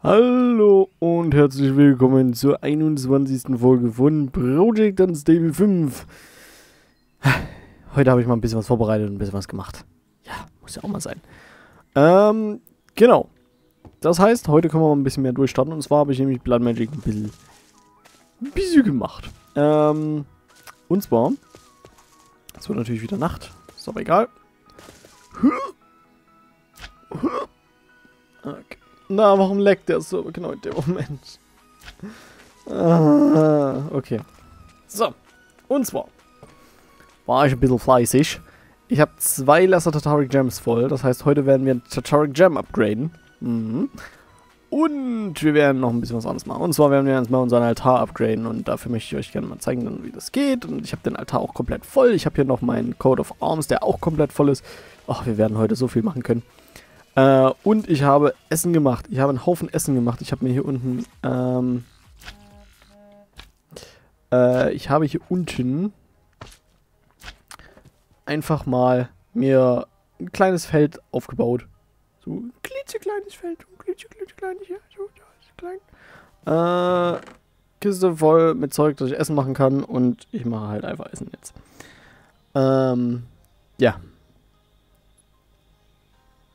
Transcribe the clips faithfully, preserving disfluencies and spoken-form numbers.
Hallo und herzlich willkommen zur einundzwanzigsten Folge von Project Unstable fünf. Heute habe ich mal ein bisschen was vorbereitet und ein bisschen was gemacht. Ja, muss ja auch mal sein. Ähm, genau. Das heißt, heute können wir mal ein bisschen mehr durchstarten. Und zwar habe ich nämlich Blood Magic ein bisschen, ein bisschen gemacht. Ähm, und zwar, es wird natürlich wieder Nacht. Ist aber egal. Okay. Na, warum leckt der so genau in dem Moment? Ah, okay. So, und zwar war ich ein bisschen fleißig. Ich habe zwei Lesser Tartaric Gems voll. Das heißt, heute werden wir ein Tartaric Gem upgraden. Mhm. Und wir werden noch ein bisschen was anderes machen. Und zwar werden wir jetzt mal unseren Altar upgraden. Und dafür möchte ich euch gerne mal zeigen, wie das geht. Und ich habe den Altar auch komplett voll. Ich habe hier noch meinen Coat of Arms, der auch komplett voll ist. Ach, wir werden heute so viel machen können. Uh, und ich habe Essen gemacht. Ich habe einen Haufen Essen gemacht. Ich habe mir hier unten, ähm, äh, ich habe hier unten einfach mal mir ein kleines Feld aufgebaut. So ein klitzekleines Feld. Ein klitzekleines, ja, so, ja, ist klein. Äh, Kiste voll mit Zeug, dass ich Essen machen kann. Und ich mache halt einfach Essen jetzt. Ähm, ja.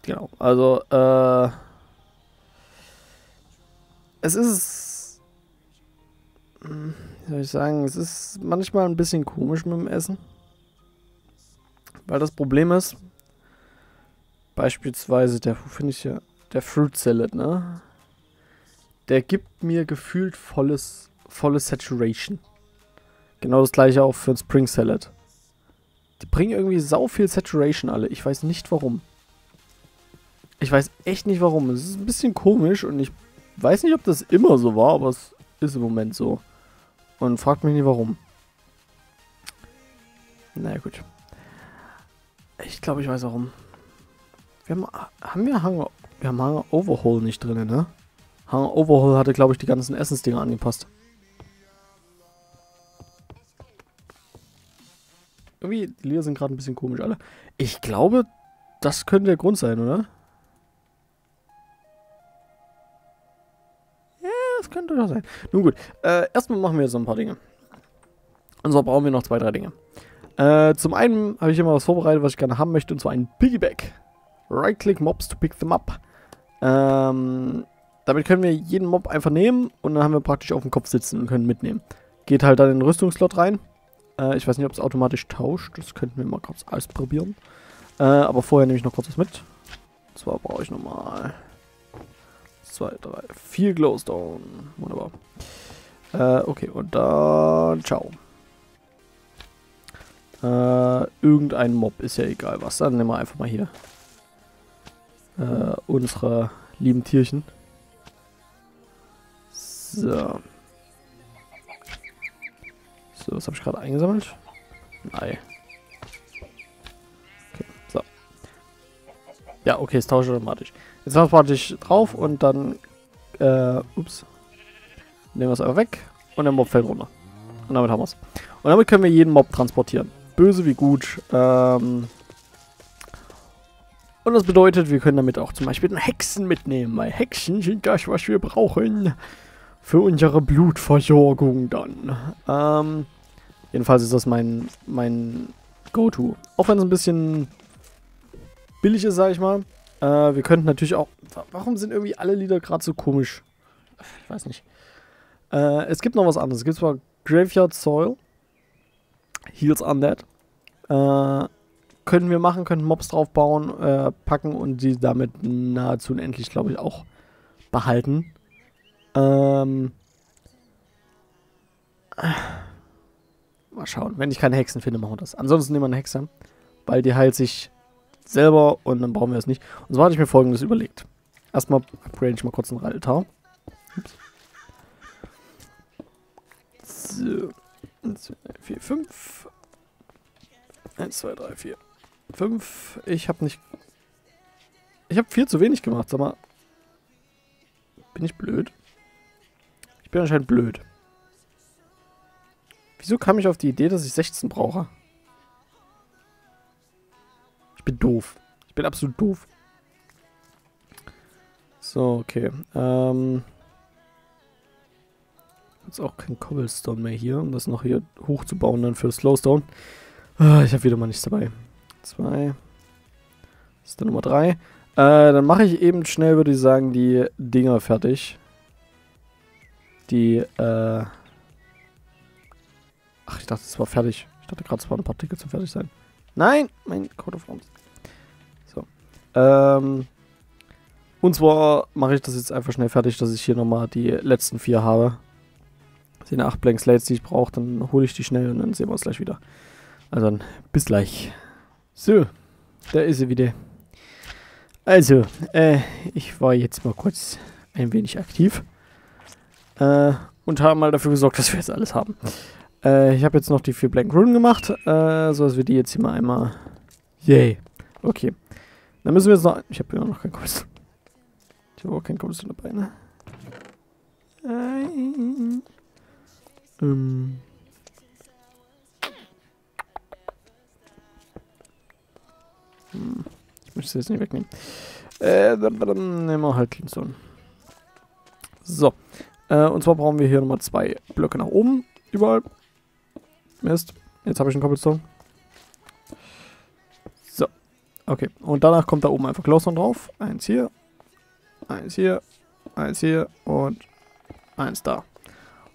Genau, also, äh, es ist, wie soll ich sagen, es ist manchmal ein bisschen komisch mit dem Essen, weil das Problem ist, beispielsweise, der, wo finde ich hier, der Fruit Salad, ne, der gibt mir gefühlt volles, volle Saturation, genau das gleiche auch für den Spring Salad, die bringen irgendwie sau viel Saturation alle, ich weiß nicht warum. Ich weiß echt nicht warum. Es ist ein bisschen komisch und ich weiß nicht, ob das immer so war, aber es ist im Moment so. Und fragt mich nicht warum. Naja, gut. Ich glaube, ich weiß warum. Wir haben, haben wir Hunger, wir haben Hunger Overhaul nicht drin, ne? Hunger Overhaul hatte, glaube ich, die ganzen Essensdinger angepasst. Irgendwie, die Lieder sind gerade ein bisschen komisch, alle. Ich glaube, das könnte der Grund sein, oder? Könnte doch sein. Nun gut, äh, erstmal machen wir jetzt noch ein paar Dinge. Und zwar brauchen wir noch zwei, drei Dinge. Äh, zum einen habe ich immer was vorbereitet, was ich gerne haben möchte, und zwar ein Piggyback. Right-click Mobs to pick them up. Ähm, damit können wir jeden Mob einfach nehmen und dann haben wir praktisch auf dem Kopf sitzen und können mitnehmen. Geht halt dann in den Rüstungslot rein. Äh, ich weiß nicht, ob es automatisch tauscht. Das könnten wir mal kurz ausprobieren. Äh, aber vorher nehme ich noch kurz was mit. Und zwar brauche ich nochmal zwei, drei, vier Glowstone. Wunderbar. Äh, okay, und dann ciao. Äh, irgendein Mob, ist ja egal was. Dann nehmen wir einfach mal hier äh, unsere lieben Tierchen. So. So, was habe ich gerade eingesammelt? Nein. Okay, so. Ja, okay, es tauscht automatisch. Jetzt machen wir praktisch drauf und dann, äh, ups, nehmen wir es einfach weg und der Mob fällt runter. Und damit haben wir es. Und damit können wir jeden Mob transportieren. Böse wie gut. Ähm, und das bedeutet, wir können damit auch zum Beispiel den Hexen mitnehmen, weil Hexen sind das, was wir brauchen für unsere Blutversorgung dann. Ähm, jedenfalls ist das mein, mein Go-To. Auch wenn es ein bisschen billig ist, sag ich mal. Uh, wir könnten natürlich auch... Warum sind irgendwie alle Lieder gerade so komisch? Ich weiß nicht. Uh, es gibt noch was anderes. Es gibt zwar Graveyard Soil. Heals Undead. Uh, können wir machen, können Mobs draufbauen, uh, packen und die damit nahezu unendlich, glaube ich, auch behalten. Um, mal schauen. Wenn ich keine Hexen finde, machen wir das. Ansonsten nehmen wir eine Hexe, weil die heilt sich selber und dann brauchen wir es nicht. Und so hatte ich mir Folgendes überlegt. Erstmal upgrade ich mal kurz einen Altar. So. eins, zwei, drei, vier, fünf. eins, zwei, drei, vier, fünf. Ich habe nicht... Ich habe viel zu wenig gemacht, sag mal. Bin ich blöd? Ich bin anscheinend blöd. Wieso kam ich auf die Idee, dass ich sechzehn brauche? Ich bin doof. Ich bin absolut doof. So, okay. Ähm. Jetzt auch kein Cobblestone mehr hier, um das noch hier hochzubauen dann für das Glowstone. Ah, ich habe wieder mal nichts dabei. Zwei. Das ist der Nummer drei. Äh, dann mache ich eben schnell, würde ich sagen, die Dinger fertig. Die, äh... Ach, ich dachte, es war fertig. Ich dachte gerade, es waren ein paar Tickets zum fertig sein. Nein! Mein Coat of Arms. So. Ähm... Und zwar mache ich das jetzt einfach schnell fertig, dass ich hier nochmal die letzten vier habe. Das sind acht Blank Slates, die ich brauche. Dann hole ich die schnell und dann sehen wir uns gleich wieder. Also dann, bis gleich. So, da ist sie wieder. Also, äh, ich war jetzt mal kurz ein wenig aktiv. Äh, und habe mal dafür gesorgt, dass wir jetzt alles haben. Äh, ich habe jetzt noch die vier Blank Rune gemacht, äh, so dass wir die jetzt hier mal einmal... Yay. Okay. Dann müssen wir jetzt noch... Ich habe ja noch keinen Kurs. Ich habe auch keinen Goldstone dabei, ne? Ähm. ähm. Hm. Ich möchte es jetzt nicht wegnehmen. Äh, dann, dann nehmen wir halt Glowstone. So. Äh, und zwar brauchen wir hier nochmal zwei Blöcke nach oben. Überall. Mist. Jetzt habe ich einen Cobblestone. So. Okay. Und danach kommt da oben einfach Glowstone drauf. Eins hier. Eins hier, eins hier und eins da. Und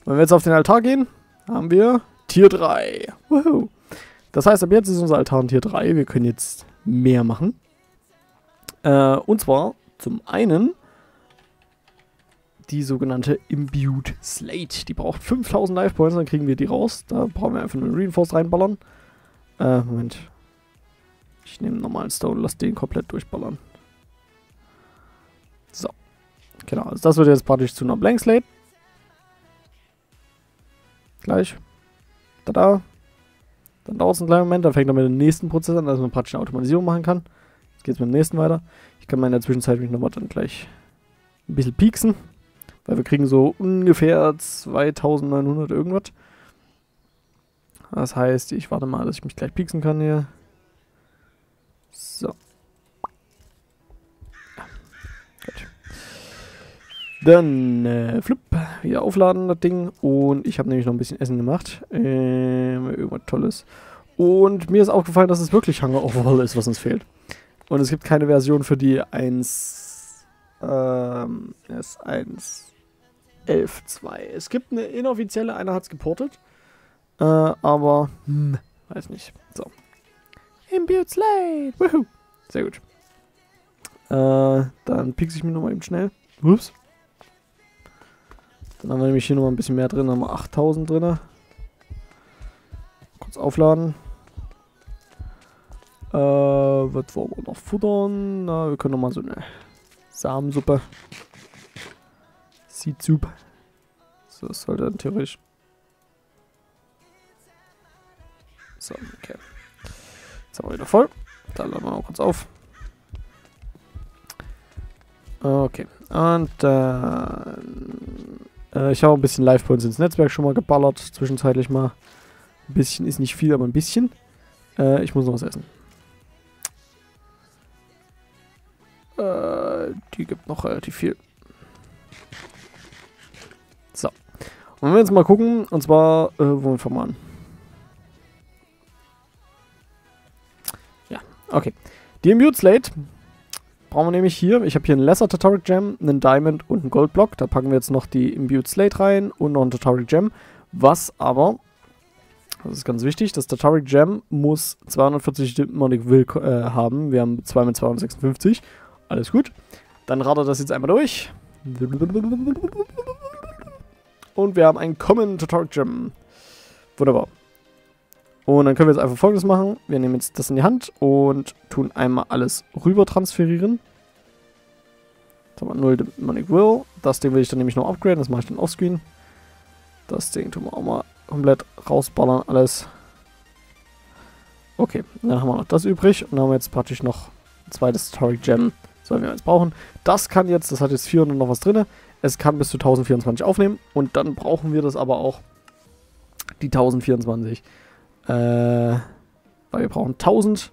wenn wir jetzt auf den Altar gehen, haben wir Tier drei. Woohoo. Das heißt, ab jetzt ist unser Altar ein Tier drei. Wir können jetzt mehr machen. Äh, und zwar zum einen die sogenannte Imbued Slate. Die braucht fünftausend Life Points, dann kriegen wir die raus. Da brauchen wir einfach einen Reinforce reinballern. Äh, Moment. Ich nehme einen normalen Stone und lasse den komplett durchballern. So, genau, also das wird jetzt praktisch zu einer Blank Slate. Gleich. Tada. Dann dauert es einen kleinen Moment, dann fängt er mit dem nächsten Prozess an, dass man praktisch eine Automatisierung machen kann. Jetzt geht es mit dem nächsten weiter. Ich kann mal in der Zwischenzeit mich nochmal dann gleich ein bisschen pieksen, weil wir kriegen so ungefähr zweitausendneunhundert irgendwas. Das heißt, ich warte mal, dass ich mich gleich pieksen kann hier. So. Dann, äh, flipp, wieder aufladen, das Ding. Und ich habe nämlich noch ein bisschen Essen gemacht. Ähm, irgendwas Tolles. Und mir ist aufgefallen, dass es wirklich Hunger Overhaul ist, was uns fehlt. Und es gibt keine Version für die eins... Ähm, das eins elf zwei. Es gibt eine inoffizielle, einer hat es geportet. Äh, aber, hm, weiß nicht. So. Imbued Slate! Woohoo! Sehr gut. Äh, dann piekse ich mich nochmal eben schnell. Ups. Dann haben wir nämlich hier nochmal ein bisschen mehr drin, haben wir achttausend drin. Kurz aufladen. Äh, was wollen wir noch futtern? Na, wir können nochmal so eine Samensuppe. Seed Soup. So, das sollte dann theoretisch. So, okay. Jetzt haben wir wieder voll. Da laden wir noch kurz auf. Okay, und dann... Äh, ich habe ein bisschen Life Points ins Netzwerk schon mal geballert, zwischenzeitlich mal. Ein bisschen ist nicht viel, aber ein bisschen. Äh, ich muss noch was essen. Äh, die gibt noch relativ viel. So. Und wenn wir jetzt mal gucken, und zwar... Äh, wollen wir mal an? Ja, okay. Die Imbued Slate... Brauchen wir nämlich hier, ich habe hier einen Lesser Tartaric Gem, einen Diamond und einen Goldblock. Da packen wir jetzt noch die Imbued Slate rein und noch einen Tutorial Gem. Was aber, das ist ganz wichtig, das Tutorial Gem muss zweihundertvierzig Demonic Will äh, haben. Wir haben zwei mit zweihundertsechsundfünfzig. Alles gut. Dann rattert das jetzt einmal durch. Und wir haben einen Common Tutorial Gem. Wunderbar. Und dann können wir jetzt einfach Folgendes machen. Wir nehmen jetzt das in die Hand und tun einmal alles rüber transferieren. Jetzt haben wir null Demonic Will. Das Ding will ich dann nämlich noch upgraden. Das mache ich dann offscreen. Das Ding tun wir auch mal komplett rausballern. Alles. Okay, dann haben wir noch das übrig. Und dann haben wir jetzt praktisch noch ein zweites Tartaric Gem. Das werden wir jetzt brauchen. Das kann jetzt, das hat jetzt vierhundert noch was drin. Es kann bis zu tausendvierundzwanzig aufnehmen. Und dann brauchen wir das aber auch. Die tausendvierundzwanzig. Äh, weil wir brauchen tausend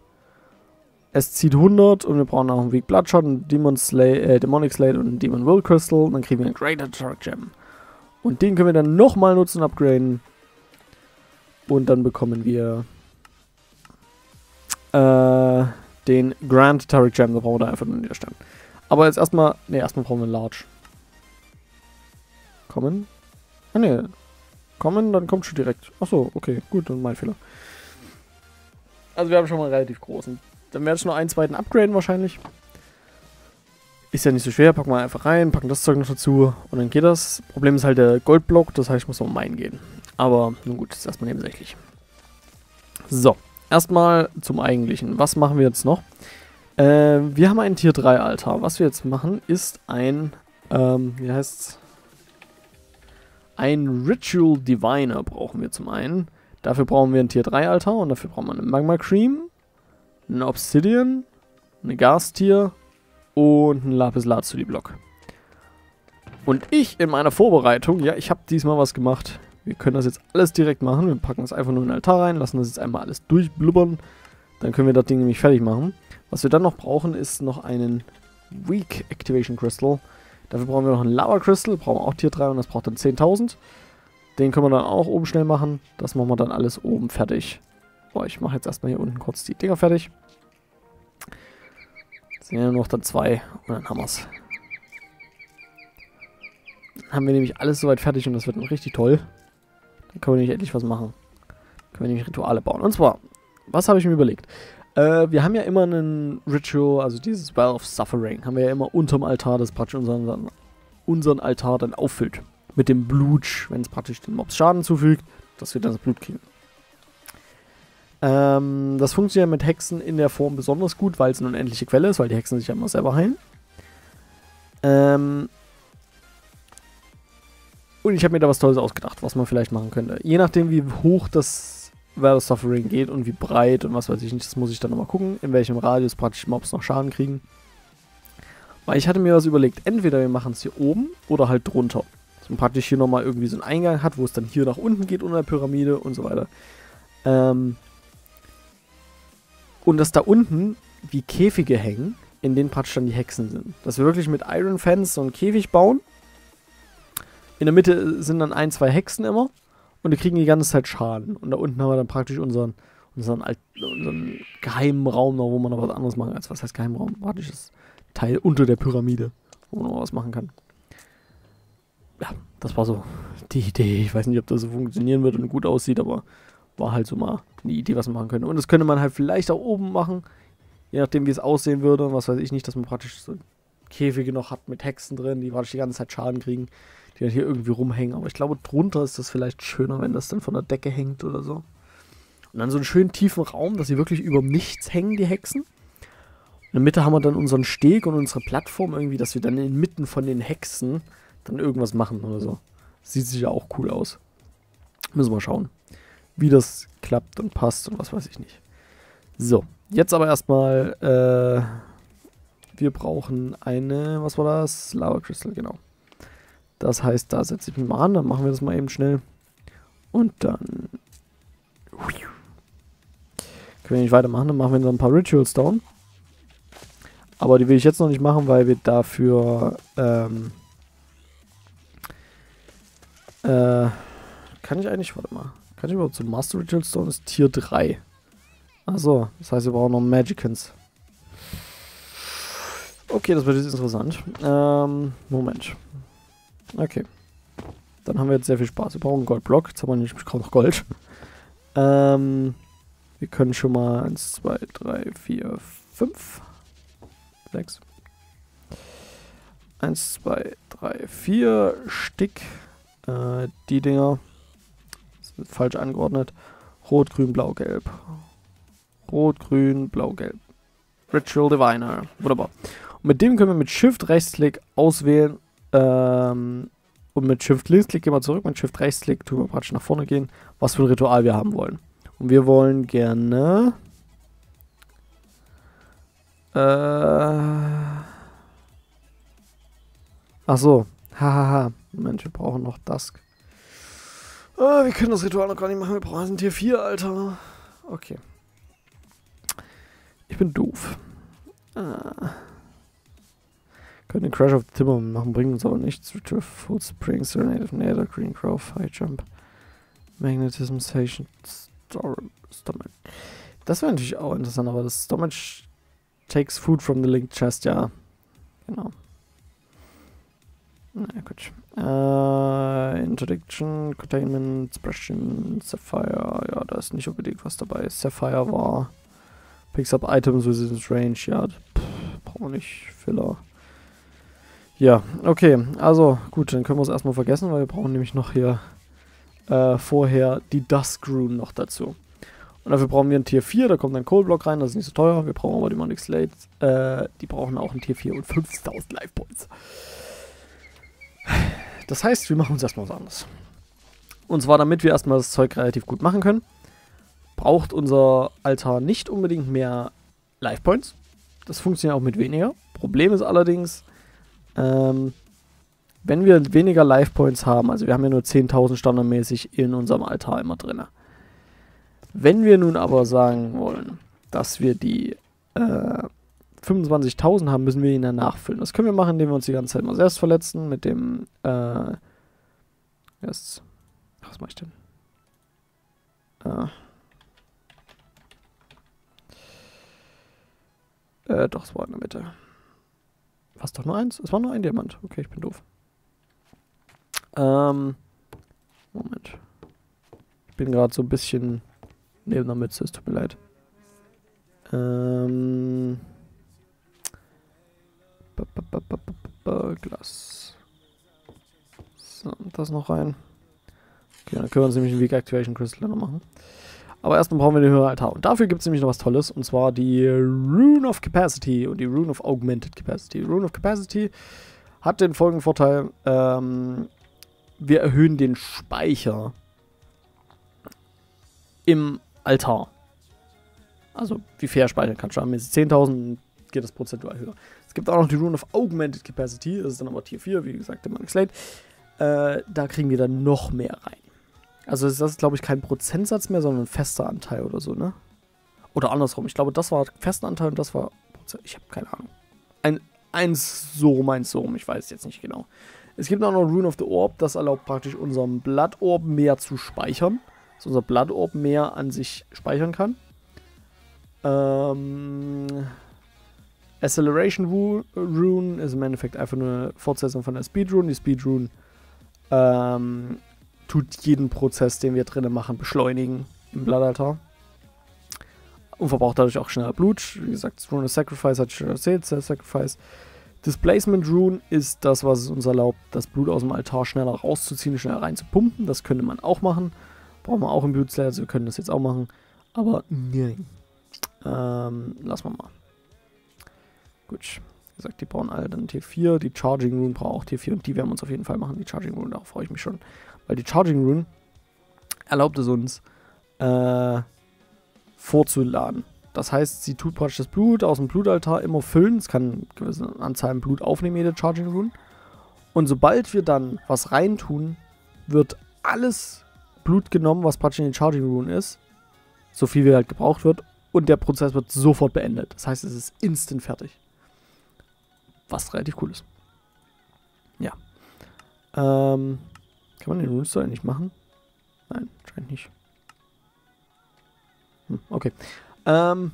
Es zieht hundert und wir brauchen auch einen Weak Blood Shard, einen Demon Slate, äh, Demonic Slate und einen Demon Will Crystal. Und dann kriegen wir einen Graveyard Soil Gem. Und den können wir dann nochmal nutzen und upgraden. Und dann bekommen wir äh, den Grand Tartaric Gem. Da brauchen wir da einfach nur einen Widerstand. Aber jetzt erstmal, ne, erstmal brauchen wir einen Large. Kommen? Ah ne, kommen, dann kommt schon direkt. Achso, okay, gut, dann mein Fehler. Also wir haben schon mal einen relativ großen. Dann werde ich noch einen zweiten upgraden wahrscheinlich. Ist ja nicht so schwer, packen wir einfach rein, packen das Zeug noch dazu und dann geht das. Problem ist halt der Goldblock, das heißt ich muss noch um einen gehen. Aber nun gut, das ist erstmal nebensächlich. So, erstmal zum Eigentlichen. Was machen wir jetzt noch? Äh, wir haben einen Tier drei Altar. Was wir jetzt machen ist ein, ähm, wie heißt's? Ein Ritual Diviner brauchen wir zum einen. Dafür brauchen wir einen Tier drei Altar und dafür brauchen wir eine Magma Cream, eine Obsidian, eine Garstier und einen Lapis Lazuli Block. Und ich in meiner Vorbereitung, ja, ich habe diesmal was gemacht. Wir können das jetzt alles direkt machen. Wir packen das einfach nur in den Altar rein, lassen das jetzt einmal alles durchblubbern. Dann können wir das Ding nämlich fertig machen. Was wir dann noch brauchen, ist noch einen Weak Activation Crystal. Dafür brauchen wir noch einen Lava Crystal, brauchen wir auch Tier drei und das braucht dann zehntausend. Den können wir dann auch oben schnell machen. Das machen wir dann alles oben fertig. Ich mache jetzt erstmal hier unten kurz die Dinger fertig. Jetzt sind ja nur noch dann zwei und dann haben wir es. Dann haben wir nämlich alles soweit fertig und das wird noch richtig toll. Dann können wir nämlich endlich was machen. Dann können wir nämlich Rituale bauen. Und zwar, was habe ich mir überlegt? Äh, wir haben ja immer einen Ritual, also dieses Well of Suffering, haben wir ja immer unterm Altar, das praktisch unseren, unseren Altar dann auffüllt. Mit dem Blut, wenn es praktisch den Mobs Schaden zufügt, dass wir dann das Blut kriegen. Ähm, das funktioniert mit Hexen in der Form besonders gut, weil es eine unendliche Quelle ist, weil die Hexen sich ja immer selber heilen. Ähm Und ich habe mir da was Tolles ausgedacht, was man vielleicht machen könnte. Je nachdem, wie hoch das Well of Suffering geht und wie breit und was weiß ich nicht, das muss ich dann nochmal gucken, in welchem Radius praktisch Mobs noch Schaden kriegen. Weil ich hatte mir was überlegt, entweder wir machen es hier oben oder halt drunter. Dass man praktisch hier nochmal irgendwie so einen Eingang hat, wo es dann hier nach unten geht unter der Pyramide und so weiter. Ähm... Und dass da unten wie Käfige hängen, in denen praktisch dann die Hexen sind. Dass wir wirklich mit Iron Fence so einen Käfig bauen. In der Mitte sind dann ein, zwei Hexen immer. Und die kriegen die ganze Zeit Schaden. Und da unten haben wir dann praktisch unseren, unseren, Alt, unseren geheimen Raum, wo man noch was anderes machen kann. Also was heißt Geheimraum? Praktisch das Teil unter der Pyramide, wo man noch was machen kann. Ja, das war so die Idee. Ich weiß nicht, ob das so funktionieren wird und gut aussieht, aber war halt so mal eine Idee, was man machen könnte. Und das könnte man halt vielleicht auch oben machen, je nachdem, wie es aussehen würde. Und was weiß ich nicht, dass man praktisch so Käfige noch hat mit Hexen drin, die praktisch die ganze Zeit Schaden kriegen, die dann hier irgendwie rumhängen. Aber ich glaube, drunter ist das vielleicht schöner, wenn das dann von der Decke hängt oder so. Und dann so einen schönen tiefen Raum, dass sie wirklich über nichts hängen, die Hexen. Und in der Mitte haben wir dann unseren Steg und unsere Plattform irgendwie, dass wir dann inmitten von den Hexen dann irgendwas machen oder so. Sieht sich ja auch cool aus. Müssen wir mal schauen, wie das klappt und passt und was weiß ich nicht. So, jetzt aber erstmal, äh, wir brauchen eine, was war das? Lava Crystal, genau. Das heißt, da setze ich mich mal an, dann machen wir das mal eben schnell. Und dann können wir nicht weitermachen, dann machen wir noch ein paar Ritual Stone. Aber die will ich jetzt noch nicht machen, weil wir dafür, ähm, äh, kann ich eigentlich, warte mal. Kann ich überhaupt so Master Ritual Stone ist Tier drei. Achso, das heißt, wir brauchen noch Magicians. Okay, das wird jetzt interessant. Ähm, Moment. Okay. Dann haben wir jetzt sehr viel Spaß. Wir brauchen einen Goldblock. Jetzt haben wir nämlich kaum noch Gold. ähm, wir können schon mal eins, zwei, drei, vier, fünf, sechs. eins, zwei, drei, vier Stick. Äh, die Dinger. Falsch angeordnet. Rot, Grün, Blau, Gelb. Rot, Grün, Blau, Gelb. Ritual Diviner. Wunderbar. Und mit dem können wir mit Shift-Rechtsklick auswählen. Ähm, und mit Shift-Linksklick gehen wir zurück. Mit Shift-Rechtsklick tun wir praktisch nach vorne gehen. Was für ein Ritual wir haben wollen. Und wir wollen gerne... Äh... Ach so. Hahaha. Moment, wir brauchen noch das... Oh, wir können das Ritual noch gar nicht machen, wir brauchen ein Tier vier, Alter. Okay. Ich bin doof. Ah. Können den Crash auf die Timmer machen, bringen uns aber nichts. Ritual Food Spring, Serenade of Nether, Green Grove, High Jump, Magnetism Station, Stomach. Das wäre natürlich auch interessant, aber das Stomach takes food from the linked chest, ja. Genau. Na gut. Uh, Interdiction, Containment, Suppression, Sapphire, ja, da ist nicht unbedingt was dabei. Sapphire war Picks up Items within Range, ja, brauchen wir nicht, Filler. Ja, okay, also gut, dann können wir es erstmal vergessen, weil wir brauchen nämlich noch hier äh, vorher die Dusk Rune noch dazu. Und dafür brauchen wir ein Tier vier, da kommt ein Goldblock rein, das ist nicht so teuer. Wir brauchen aber die Demonic Slate, äh, die brauchen auch ein Tier vier und fünftausend Life Points. Das heißt, wir machen uns erstmal was anderes. Und zwar, damit wir erstmal das Zeug relativ gut machen können, braucht unser Altar nicht unbedingt mehr Life Points. Das funktioniert auch mit weniger. Problem ist allerdings, ähm, wenn wir weniger Life Points haben, also wir haben ja nur zehntausend standardmäßig in unserem Altar immer drin. Wenn wir nun aber sagen wollen, dass wir die äh, fünfundzwanzigtausend haben, müssen wir ihn dann nachfüllen. Das können wir machen, indem wir uns die ganze Zeit mal selbst verletzen mit dem äh, yes. Was mache ich denn? Ah. Äh, doch, es war in der Mitte. War es doch nur eins? Es war nur ein Diamant. Okay, ich bin doof. Ähm, Moment. Ich bin gerade so ein bisschen neben der Mütze, es tut mir leid. Ähm... Glas. So, das noch rein. Okay, dann können wir uns nämlich einen Weak Activation Crystal noch machen. Aber erstmal brauchen wir den höheren Altar. Und dafür gibt es nämlich noch was Tolles. Und zwar die Rune of Capacity und die Rune of Augmented Capacity. Rune of Capacity hat den folgenden Vorteil. Ähm, wir erhöhen den Speicher im Altar. Also wie viel er speichern kann. Schauen wir jetzt zehntausend, geht das prozentual höher. Es gibt auch noch die Rune of Augmented Capacity. Das ist dann aber Tier vier, wie gesagt, Demonic Slate. Äh, da kriegen wir dann noch mehr rein. Also das ist, glaube ich, kein Prozentsatz mehr, sondern ein fester Anteil oder so, ne? Oder andersrum. Ich glaube, das war festen Anteil und das war... Ich habe keine Ahnung. Ein, eins so rum, eins so rum. Ich weiß jetzt nicht genau. Es gibt auch noch Rune of the Orb. Das erlaubt praktisch unserem Blood Orb mehr zu speichern. Dass unser Blood Orb mehr an sich speichern kann. Ähm... Acceleration Rune ist im Endeffekt einfach nur eine Fortsetzung von der Speed Rune. Die Speed Rune ähm, tut jeden Prozess, den wir drinnen machen, beschleunigen im Bladaltar. Und verbraucht dadurch auch schneller Blut. Wie gesagt, Rune of Sacrifice hat schon erzählt, Sacrifice. Displacement Rune ist das, was es uns erlaubt, das Blut aus dem Altar schneller rauszuziehen und schneller reinzupumpen. Das könnte man auch machen. Brauchen wir auch im Imbued Slate, also wir können das jetzt auch machen. Aber nein. Ähm, lassen wir mal. Gut, wie gesagt, die brauchen alle dann Tier vier, die Charging Rune braucht auch Tier vier und die werden wir uns auf jeden Fall machen, die Charging Rune, darauf freue ich mich schon. Weil die Charging Rune erlaubt es uns, äh, vorzuladen. Das heißt, sie tut praktisch das Blut aus dem Blutaltar immer füllen, es kann eine gewisse Anzahl an Blut aufnehmen, jede Charging Rune. Und sobald wir dann was reintun, wird alles Blut genommen, was praktisch in den Charging Rune ist, so viel wie halt gebraucht wird, und der Prozess wird sofort beendet. Das heißt, es ist instant fertig. Was relativ cool ist. Ja. Ähm, kann man den Rune Stone nicht machen? Nein, scheint nicht. Hm, okay. Ähm,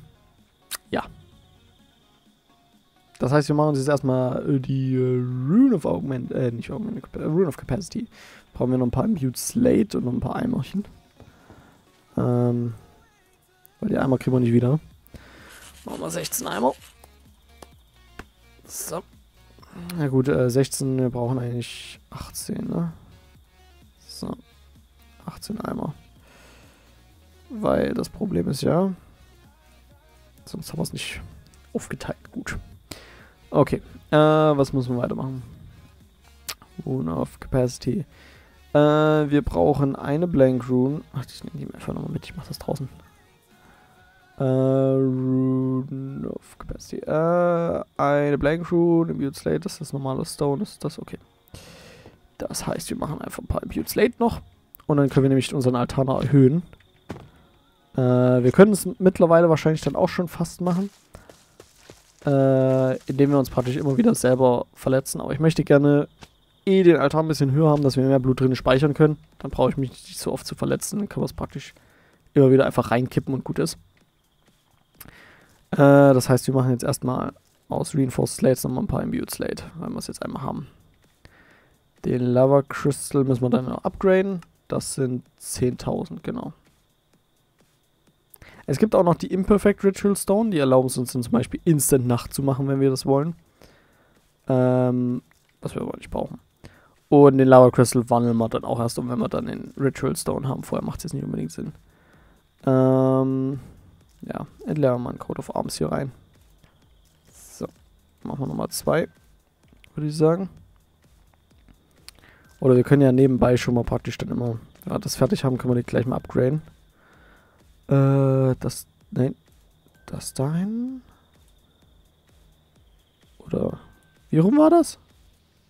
ja. Das heißt, wir machen uns jetzt erstmal die Rune of Augment, äh, nicht Augment, Rune of Capacity. Brauchen wir noch ein paar Imbued Slate und noch ein paar Eimerchen. Ähm, weil die Eimer kriegen wir nicht wieder. Machen wir sechzehn Eimer. So. Na gut, äh, sechzehn, wir brauchen eigentlich achtzehn, ne? So. achtzehn Eimer. Weil das Problem ist ja, sonst haben wir es nicht aufgeteilt. Gut. Okay. Äh, was müssen wir weitermachen? Rune of Capacity. Äh, wir brauchen eine Blank Rune. Ach, ich nehme die einfach nochmal mit, ich mache das draußen. Äh, Rune of Capacity. Äh, eine Blank Rune, Imbued Slate, das ist das normale Stone, ist das okay. Das heißt, wir machen einfach ein paar Imbued Slate noch. Und dann können wir nämlich unseren Altar erhöhen. Äh, wir können es mittlerweile wahrscheinlich dann auch schon fast machen. äh, indem wir uns praktisch immer wieder selber verletzen. Aber ich möchte gerne eh den Altar ein bisschen höher haben, dass wir mehr Blut drin speichern können. Dann brauche ich mich nicht so oft zu verletzen. Dann können wir es praktisch immer wieder einfach reinkippen und gut ist. Äh, das heißt, wir machen jetzt erstmal aus Reinforced Slates nochmal ein paar Imbued Slate, weil wir es jetzt einmal haben. Den Lava Crystal müssen wir dann noch upgraden. Das sind zehntausend, genau. Es gibt auch noch die Imperfect Ritual Stone, die erlauben es uns dann zum Beispiel Instant Nacht zu machen, wenn wir das wollen. Ähm, was wir aber nicht brauchen. Und den Lava Crystal wandeln wir dann auch erst um, wenn wir dann den Ritual Stone haben. Vorher macht es jetzt nicht unbedingt Sinn. Ähm, ja, entleeren wir mal einen Coat of Arms hier rein. So, machen wir nochmal zwei, würde ich sagen. Oder wir können ja nebenbei schon mal praktisch dann immer, wenn wir das fertig haben, können wir die gleich mal upgraden. Äh, das, nein, das dahin. Oder, wie rum war das?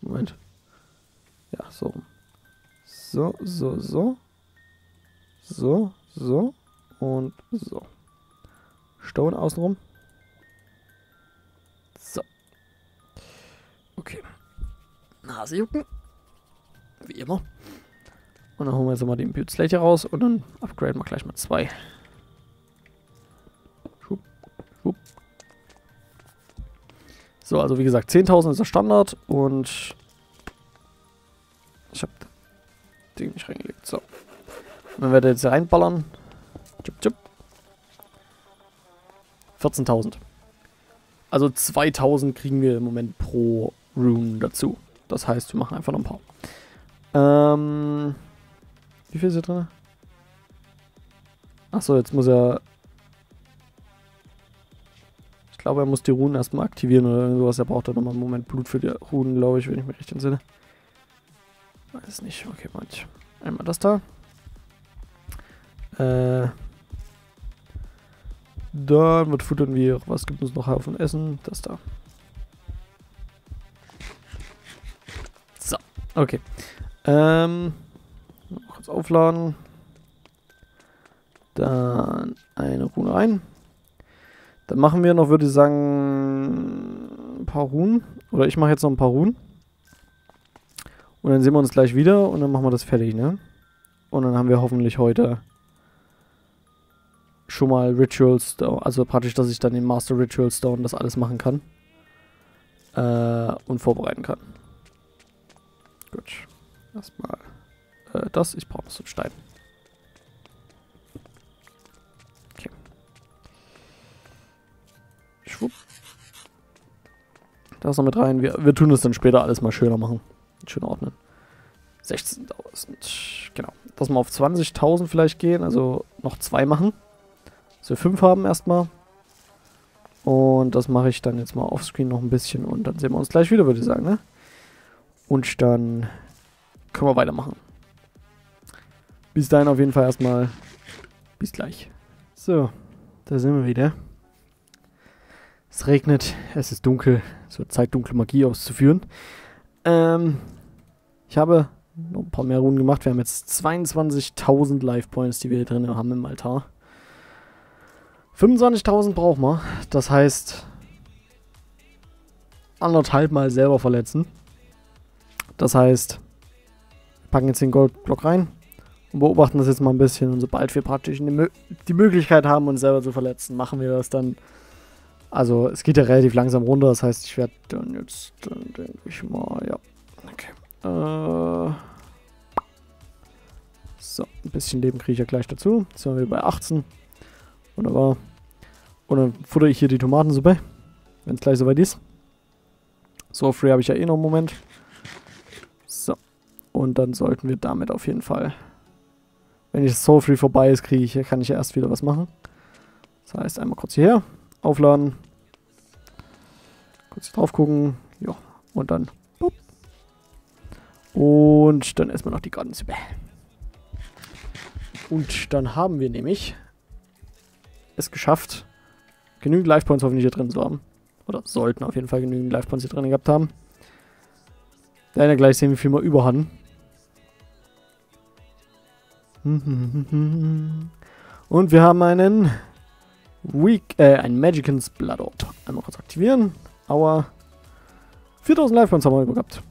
Moment. Ja, so. So, so, so. So, so. Und so. Stone außenrum. So. Okay. Nase jucken. Wie immer. Und dann holen wir jetzt mal den Imbued Slate raus und dann upgraden wir gleich mal zwei. Schub, schub. So, also wie gesagt, zehntausend ist der Standard und ich habe das Ding nicht reingelegt. So. Und dann werde ich jetzt reinballern. vierzehntausend. Also zweitausend kriegen wir im Moment pro Rune dazu. Das heißt, wir machen einfach noch ein paar. Ähm, wie viel ist hier drin? Achso, jetzt muss er... Ich glaube, er muss die Runen erstmal aktivieren oder sowas. Er braucht dann nochmal einen Moment Blut für die Runen, glaube ich, wenn ich mich richtig entsinne. Weiß nicht. Okay, manch. Einmal das da. Äh. Dann wird futtern wir. Was gibt uns noch Haufen Essen? Das da. So, okay. Ähm, kurz aufladen. Dann eine Rune rein. Dann machen wir noch, würde ich sagen, ein paar Runen. Oder ich mache jetzt noch ein paar Runen. Und dann sehen wir uns gleich wieder und dann machen wir das fertig, ne? Und dann haben wir hoffentlich heute schon mal Ritual Stone. Also praktisch, dass ich dann den Master Ritual Stone das alles machen kann. Äh, und vorbereiten kann. Gut. Erstmal äh, das. Ich brauche noch so einen Stein. Okay. Schwupp. Das noch mit rein. Wir, wir tun es dann später alles mal schöner machen. Schön ordnen. sechzehntausend. Genau. Dass wir auf zwanzigtausend vielleicht gehen. Also noch zwei machen. Dass wir fünf haben erstmal. Und das mache ich dann jetzt mal offscreen noch ein bisschen. Und dann sehen wir uns gleich wieder, würde ich sagen, ne? Und dann können wir weitermachen. Bis dahin auf jeden Fall erstmal. Bis gleich. So, da sind wir wieder. Es regnet, es ist dunkel. Es wird Zeit, dunkle Magie auszuführen. Ähm, ich habe noch ein paar mehr Runen gemacht. Wir haben jetzt zweiundzwanzigtausend Life Points, die wir hier drin haben im Altar. fünfundzwanzigtausend brauchen wir. Das heißt, anderthalb Mal selber verletzen. Das heißt, wir packen jetzt den Goldblock rein und beobachten das jetzt mal ein bisschen. Und sobald wir praktisch die Möglichkeit haben, uns selber zu verletzen, machen wir das dann. Also es geht ja relativ langsam runter. Das heißt, ich werde dann jetzt, dann denke ich mal, ja. Okay. Äh, so, ein bisschen Leben kriege ich ja gleich dazu. Jetzt sind wir bei achtzehn. Wunderbar. Und dann futter ich hier die Tomatensuppe, wenn es gleich soweit ist. So, free habe ich ja eh noch einen Moment. So, und dann sollten wir damit auf jeden Fall, wenn ich Soul Free vorbei ist, kriege ich, kann ich ja erst wieder was machen. Das heißt, einmal kurz hierher, aufladen, kurz drauf gucken, ja, und dann, boop. Und dann erstmal noch die Gartensuppe. Und dann haben wir nämlich es geschafft, genügend Life Points hoffentlich hier drin zu haben. Oder sollten auf jeden Fall genügend Life Points hier drin gehabt haben. Dann ja gleich sehen, wie viel wir überhaben. Und wir haben einen Weak, äh, ein Magician's Blood Orb. Einmal kurz aktivieren. Aua. viertausend Life Points haben wir gehabt.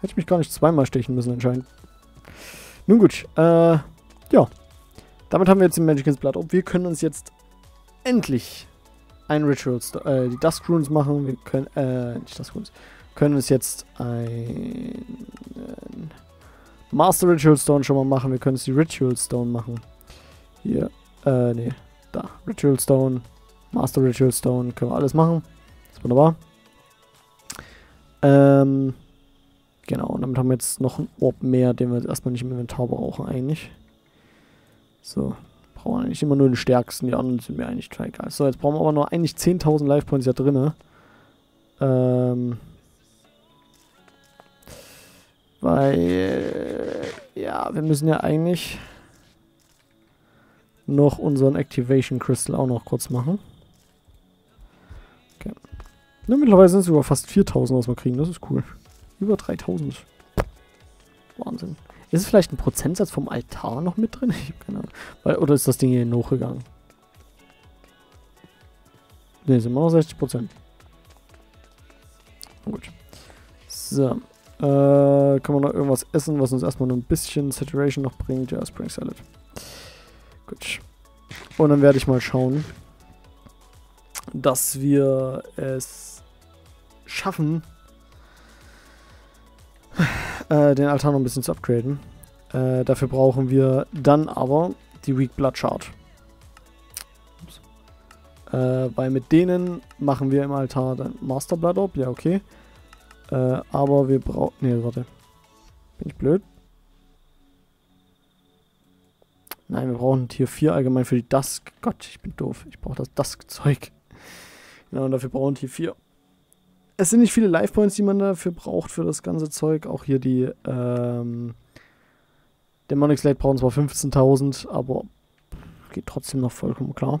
Hätte ich mich gar nicht zweimal stechen müssen anscheinend. Nun gut, äh, ja. Damit haben wir jetzt den Magician's Blood Orb. Wir können uns jetzt endlich ein Ritual, äh, die Dusk Runes machen. Wir können, äh, nicht Dusk Runes. Können uns jetzt ein äh, Master Ritual Stone schon mal machen. Wir können uns die Ritual Stone machen. Hier, äh, nee. Da, Ritual Stone, Master Ritual Stone, können wir alles machen. Ist wunderbar. Ähm, genau, und damit haben wir jetzt noch einen Orb mehr, den wir jetzt erstmal nicht im Inventar brauchen eigentlich. So, brauchen wir eigentlich immer nur den stärksten, die anderen sind mir eigentlich total egal. So, jetzt brauchen wir aber noch eigentlich zehntausend Life Points ja drinne. Ähm, weil, ja, wir müssen ja eigentlich noch unseren Activation Crystal auch noch kurz machen. Okay. Ja, mittlerweile sind es sogar fast viertausend, was wir kriegen. Das ist cool. Über dreitausend. Wahnsinn. Ist es vielleicht ein Prozentsatz vom Altar noch mit drin? Ich habe keine Ahnung. Weil, oder ist das Ding hier hochgegangen? Ne, sind wir noch sechzig Prozent. Gut. So. Äh, kann man noch irgendwas essen, was uns erstmal nur ein bisschen Saturation noch bringt? Ja, Spring Salad. Gut. Und dann werde ich mal schauen, dass wir es schaffen, äh, den Altar noch ein bisschen zu upgraden. Äh, dafür brauchen wir dann aber die Weak Blood Shard. Äh, weil mit denen machen wir im Altar dann Master Blood Orb, ja okay. Äh, aber wir brauchen... Ne, warte. Bin ich blöd? Nein, wir brauchen Tier vier allgemein für die Dusk. Gott, ich bin doof. Ich brauche das Dusk-Zeug. Genau, und dafür brauchen Tier vier. Es sind nicht viele Life Points, die man dafür braucht, für das ganze Zeug. Auch hier die ähm, Demonic Slate brauchen zwar fünfzehntausend, aber geht trotzdem noch vollkommen klar.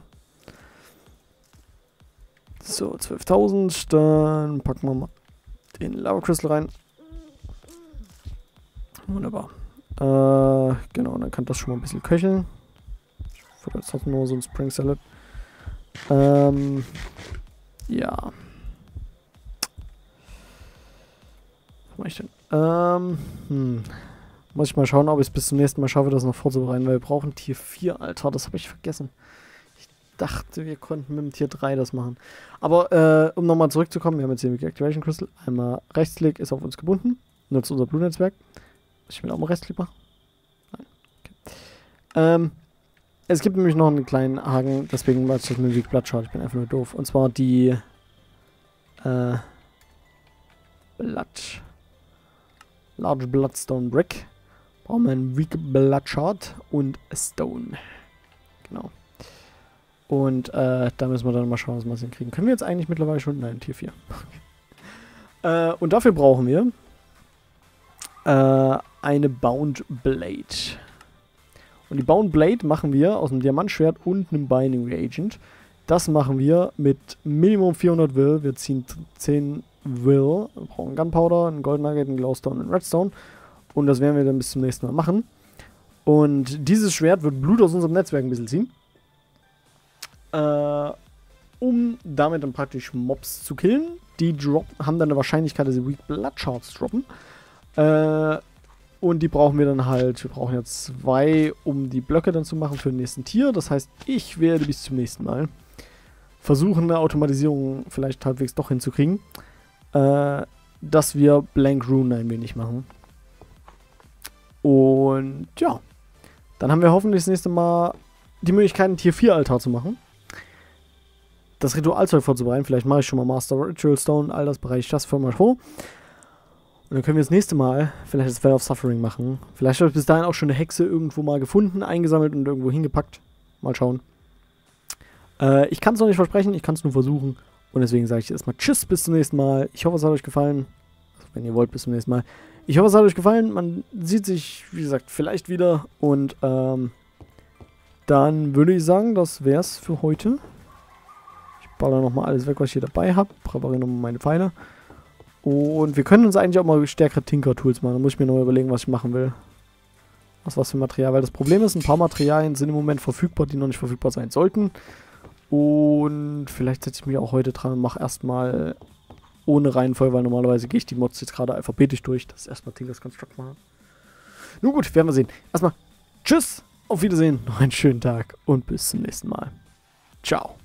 So, zwölftausend. Dann packen wir mal den Lava Crystal rein. Wunderbar. Äh, genau, dann kann das schon mal ein bisschen köcheln. Ich würde jetzt trotzdem nur so ein Spring Salad. Ähm, ja. Was mache ich denn? Ähm, hm. Muss ich mal schauen, ob ich es bis zum nächsten Mal schaffe, das noch vorzubereiten, weil wir brauchen Tier vier, Alter, das habe ich vergessen. Ich dachte, wir konnten mit dem Tier drei das machen. Aber, äh, um nochmal zurückzukommen, wir haben jetzt hier Weak Activation Crystal. Einmal Rechtsklick ist auf uns gebunden. Nutzt unser Blutnetzwerk. Ich will auch mal Restklick machen. Nein. Okay. Ähm, es gibt nämlich noch einen kleinen Haken, deswegen war es mit dem Weak Blood Shard. Ich bin einfach nur doof. Und zwar die äh, Blood, Large Bloodstone Brick. Brauchen wir einen Weak Blood Shard und a Stone. Genau. Und äh, da müssen wir dann mal schauen, was wir das hinkriegen. Können wir jetzt eigentlich mittlerweile schon? Nein, Tier vier. äh, und dafür brauchen wir äh, eine Bound Blade. Und die Bound Blade machen wir aus einem Diamantschwert und einem Binding Reagent. Das machen wir mit Minimum vierhundert Will. Wir ziehen zehn Will. Wir brauchen Gunpowder, einen Gold Nugget, einen Glowstone und einen Redstone. Und das werden wir dann bis zum nächsten Mal machen. Und dieses Schwert wird Blut aus unserem Netzwerk ein bisschen ziehen. Äh, um damit dann praktisch Mobs zu killen. Die drop haben dann eine Wahrscheinlichkeit, dass sie Weak Blood Shards droppen. Äh, und die brauchen wir dann halt, wir brauchen ja zwei, um die Blöcke dann zu machen für den nächsten Tier. Das heißt, ich werde bis zum nächsten Mal versuchen, eine Automatisierung vielleicht halbwegs doch hinzukriegen, äh, dass wir Blank Rune ein wenig machen. Und ja, dann haben wir hoffentlich das nächste Mal die Möglichkeit, einen Tier vier Altar zu machen. Das Ritualzeug vorzubereiten, vielleicht mache ich schon mal Master Ritual Stone, all das bereite ich das für mal vor. Und dann können wir das nächste Mal vielleicht das Well of Suffering machen. Vielleicht habe ich bis dahin auch schon eine Hexe irgendwo mal gefunden, eingesammelt und irgendwo hingepackt. Mal schauen. Äh, ich kann es noch nicht versprechen, ich kann es nur versuchen. Und deswegen sage ich erstmal Tschüss, bis zum nächsten Mal. Ich hoffe, es hat euch gefallen. Also, wenn ihr wollt, bis zum nächsten Mal. Ich hoffe, es hat euch gefallen. Man sieht sich, wie gesagt, vielleicht wieder. Und ähm, dann würde ich sagen, das wäre es für heute. Ich baller nochmal alles weg, was ich hier dabei habe. Präpariere nochmal meine Pfeile. Und wir können uns eigentlich auch mal stärkere Tinker-Tools machen. Da muss ich mir noch überlegen, was ich machen will. Aus was für Material. Weil das Problem ist, ein paar Materialien sind im Moment verfügbar, die noch nicht verfügbar sein sollten. Und vielleicht setze ich mich auch heute dran und mache erstmal ohne Reihenfolge, weil normalerweise gehe ich die Mods jetzt gerade alphabetisch durch. Das ist erstmal Tinkers Construct machen. Nun gut, werden wir sehen. Erstmal tschüss, auf Wiedersehen, noch einen schönen Tag und bis zum nächsten Mal. Ciao.